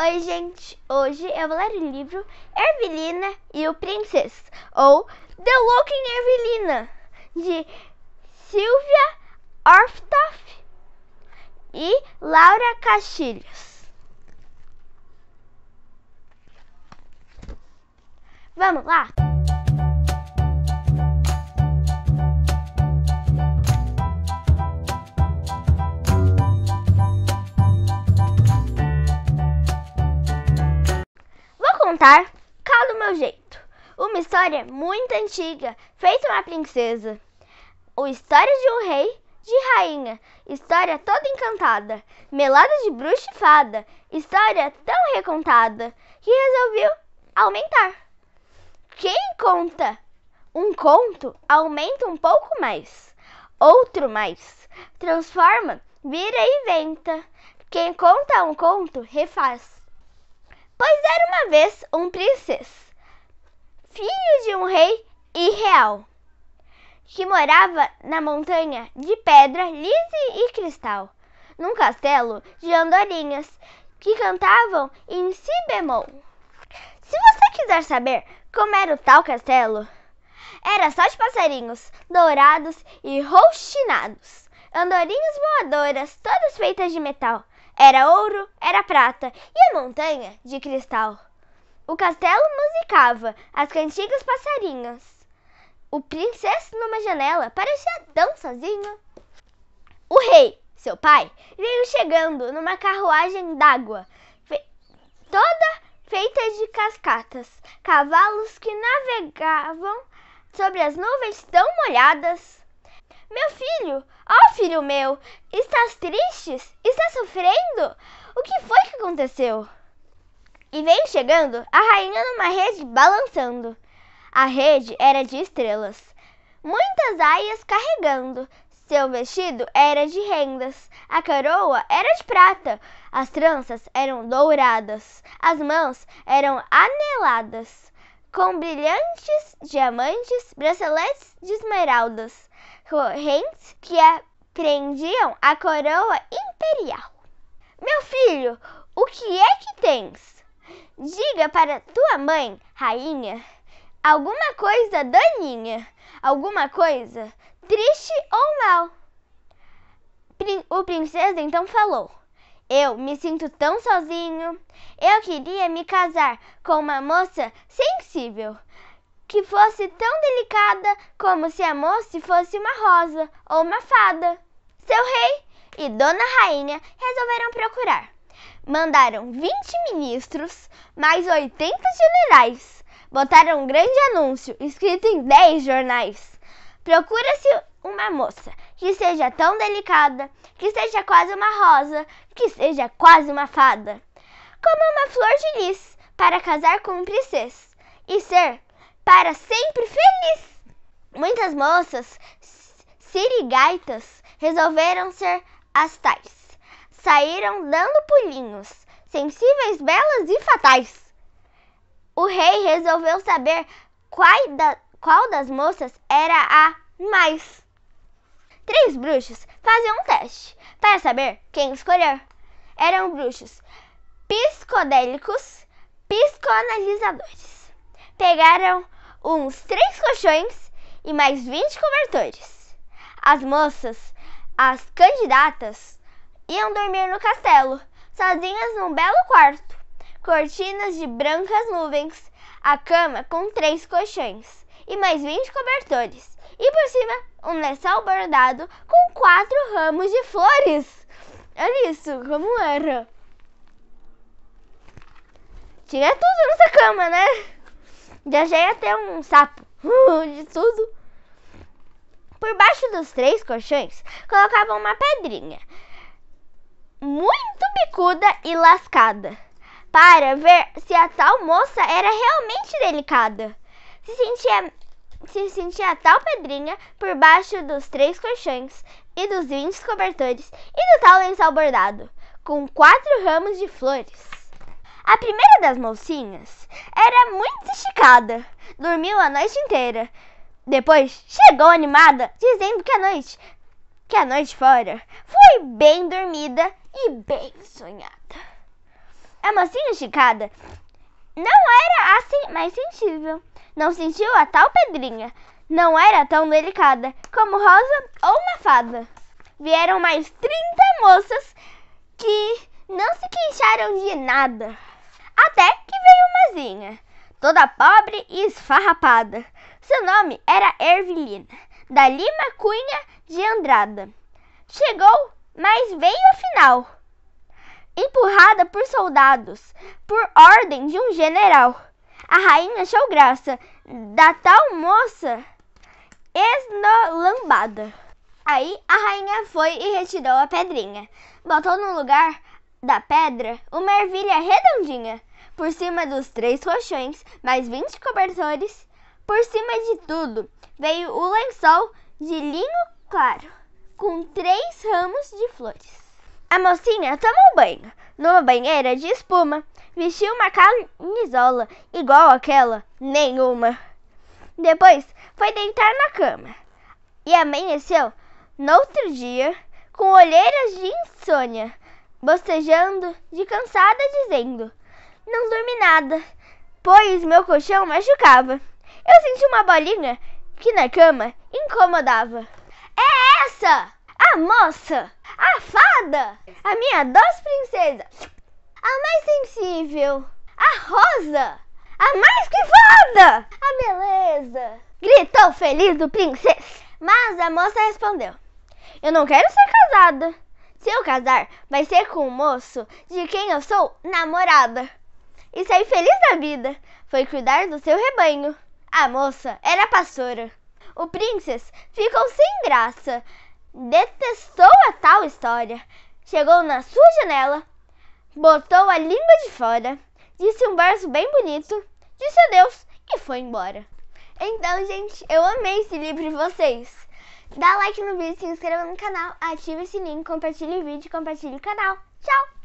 Oi, gente! Hoje eu vou ler o livro Ervilina e o Príncipe, ou The Walking Ervilina, de Sylvia Orthof e Laura Castilhos. Vamos lá! Cá do meu jeito. Uma história muito antiga, feita uma princesa. A história de um rei, de rainha. História toda encantada, melada de bruxa e fada. História tão recontada, que resolveu aumentar. Quem conta um conto, aumenta um pouco mais. Outro mais. Transforma, vira e inventa. Quem conta um conto, refaz. Pois era uma vez um príncipe, filho de um rei irreal, que morava na montanha de pedra lisa e cristal, num castelo de andorinhas que cantavam em si bemol. Se você quiser saber como era o tal castelo, era só de passarinhos dourados e rouxinados, andorinhas voadoras todas feitas de metal. Era ouro, era prata e a montanha de cristal. O castelo musicava as cantigas passarinhas. O príncipe numa janela parecia tão sozinho. O rei, seu pai, veio chegando numa carruagem d'água, toda feita de cascatas, cavalos que navegavam sobre as nuvens tão molhadas. Meu filho, ó filho meu, estás tristes? Estás sofrendo? O que foi que aconteceu? E veio chegando a rainha numa rede balançando. A rede era de estrelas, muitas aias carregando. Seu vestido era de rendas, a coroa era de prata, as tranças eram douradas, as mãos eram aneladas, com brilhantes diamantes, braceletes de esmeraldas. Correntes que prendiam a coroa imperial. Meu filho, o que é que tens? Diga para tua mãe, rainha, alguma coisa daninha, alguma coisa triste ou mal. O princesa então falou: eu me sinto tão sozinho. Eu queria me casar com uma moça sensível, que fosse tão delicada como se a moça fosse uma rosa ou uma fada. Seu rei e dona rainha resolveram procurar. Mandaram 20 ministros, mais 80 generais. Botaram um grande anúncio, escrito em 10 jornais. Procura-se uma moça que seja tão delicada, que seja quase uma rosa, que seja quase uma fada, como uma flor de lis, para casar com um princesa e ser para sempre feliz. Muitas moças sirigaitas resolveram ser as tais. Saíram dando pulinhos, sensíveis, belas e fatais. O rei resolveu saber qual das moças era a mais. 3 bruxos faziam um teste para saber quem escolher. Eram bruxos psicodélicos, psicoanalisadores. Pegaram uns 3 colchões e mais 20 cobertores. As moças, as candidatas, iam dormir no castelo, sozinhas num belo quarto. Cortinas de brancas nuvens, a cama com 3 colchões e mais 20 cobertores. E por cima, um lençol bordado com 4 ramos de flores. Olha isso, como era. Tinha tudo nessa cama, né? Já ia ter um sapo de tudo. Por baixo dos 3 colchões, colocavam uma pedrinha muito bicuda e lascada, para ver se a tal moça era realmente delicada. Se sentia a tal pedrinha por baixo dos 3 colchões e dos 20 cobertores e do tal lençol bordado, com 4 ramos de flores. A primeira das mocinhas era muito esticada, dormiu a noite inteira. Depois chegou animada, dizendo que a noite fora foi bem dormida e bem sonhada. A mocinha esticada não era assim mais sensível. Não sentiu a tal pedrinha. Não era tão delicada como rosa ou uma fada. Vieram mais 30 moças que não se queixaram de nada. Até que veio uma mozinha, toda pobre e esfarrapada. Seu nome era Ervilina, da Lima Cunha de Andrada. Chegou, mas veio afinal, empurrada por soldados, por ordem de um general. A rainha achou graça da tal moça esnolambada. Aí a rainha foi e retirou a pedrinha. Botou no lugar da pedra uma ervilha redondinha, por cima dos 3 colchões, mais 20 cobertores. Por cima de tudo veio o lençol de linho claro, com 3 ramos de flores. A mocinha tomou banho numa banheira de espuma. Vestiu uma camisola igual àquela nenhuma. Depois foi deitar na cama e amanheceu no outro dia com olheiras de insônia, bocejando de cansada, dizendo: não dormi nada, pois meu colchão machucava. Eu senti uma bolinha que na cama incomodava. É essa! A moça! A fada! A minha doce princesa! A mais sensível! A rosa! A mais que fada! A beleza! Gritou feliz o princesa. Mas a moça respondeu: eu não quero ser casada. Se eu casar, vai ser com um moço de quem eu sou namorada. E saí feliz da vida. Foi cuidar do seu rebanho. A moça era pastora. O príncipe ficou sem graça. Detestou a tal história. Chegou na sua janela, botou a língua de fora, disse um verso bem bonito, disse adeus e foi embora. Então, gente, eu amei esse livro de vocês. Dá like no vídeo, se inscreva no canal, ative o sininho, compartilhe o vídeo, compartilhe o canal. Tchau!